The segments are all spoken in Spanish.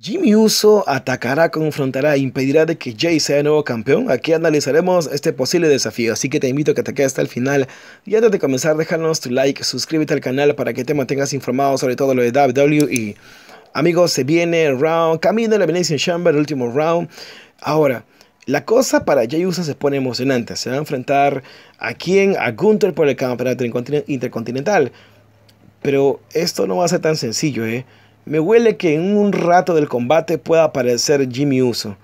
Jimmy Uso atacará, confrontará e impedirá de que Jey sea nuevo campeón. Aquí analizaremos este posible desafío, así que te invito a que te quedes hasta el final. Y antes de comenzar, déjanos tu like, suscríbete al canal para que te mantengas informado sobre todo lo de WWE. Amigos, se viene el round, camino a la Venetian Chamber, el último round. Ahora, la cosa para Jey Uso se pone emocionante. Se va a enfrentar a quién, a Gunther por el campeonato intercontinental. Pero esto no va a ser tan sencillo, Me huele que en un rato del combate pueda aparecer Jimmy Uso,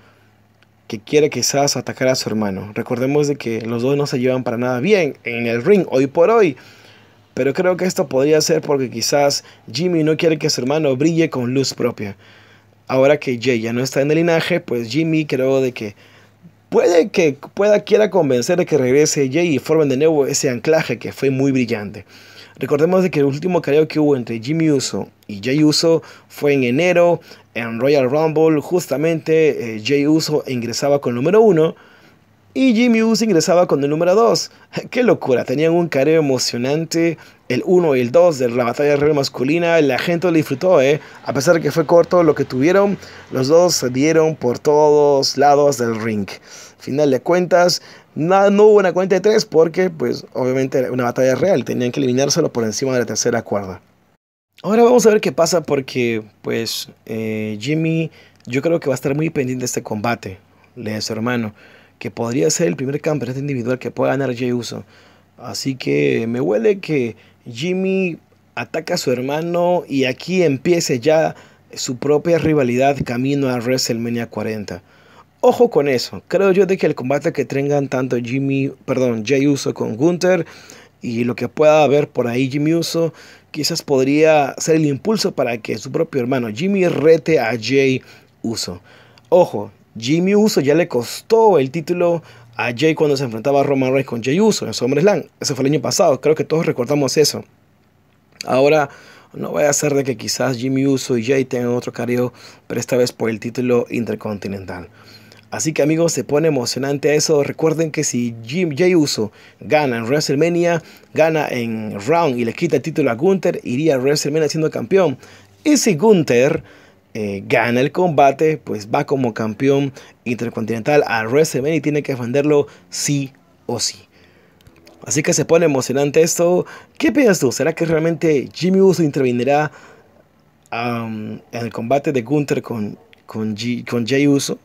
que quiere quizás atacar a su hermano. Recordemos de que los dos no se llevan para nada bien en el ring hoy por hoy. Pero creo que esto podría ser porque quizás Jimmy no quiere que su hermano brille con luz propia. Ahora que Jey ya no está en el linaje, pues Jimmy creo de que puede que quiera convencer de que regrese Jey y formen de nuevo ese anclaje que fue muy brillante. Recordemos de que el último careo que hubo entre Jimmy Uso y Jey Uso fue en enero en Royal Rumble. Justamente Jey Uso ingresaba con el número 1 y Jimmy Uso ingresaba con el número 2. ¡Qué locura! Tenían un careo emocionante, el 1 y el 2 de la batalla real masculina. La gente lo disfrutó, A pesar de que fue corto lo que tuvieron, los dos se dieron por todos lados del ring. Final de cuentas, no hubo una cuenta de 3 porque, pues, obviamente era una batalla real. Tenían que eliminárselo por encima de la tercera cuerda. Ahora vamos a ver qué pasa porque, pues, Jimmy yo creo que va a estar muy pendiente de este combate de su hermano, que podría ser el primer campeonato individual que pueda ganar Jey Uso. Así que me huele que Jimmy ataca a su hermano y aquí empiece ya su propia rivalidad camino a WrestleMania 40. Ojo con eso, creo yo de que el combate que tengan tanto Jey Uso con Gunther y lo que pueda haber por ahí Jimmy Uso, quizás podría ser el impulso para que su propio hermano Jimmy rete a Jey Uso. Ojo, Jimmy Uso ya le costó el título a Jey cuando se enfrentaba a Roman Reigns con Jey Uso en SummerSlam. Eso fue el año pasado, creo que todos recordamos eso. Ahora, no vaya a ser de que quizás Jimmy Uso y Jey tengan otro careo, pero esta vez por el título intercontinental. Así que amigos, se pone emocionante eso. Recuerden que si Jey Uso gana en WrestleMania, gana en Round y le quita el título a Gunther, iría a WrestleMania siendo campeón. Y si Gunther gana el combate, pues va como campeón intercontinental a WrestleMania y tiene que defenderlo sí o sí. Así que se pone emocionante esto. ¿Qué piensas tú? ¿Será que realmente Jimmy Uso intervendrá en el combate de Gunther con Jey Uso?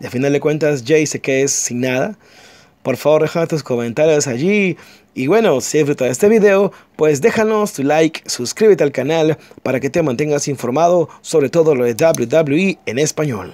Y al final de cuentas, Jey se quede sin nada. Por favor, deja tus comentarios allí. Y bueno, si has disfrutado de este video, pues déjanos tu like, suscríbete al canal para que te mantengas informado sobre todo lo de WWE en español.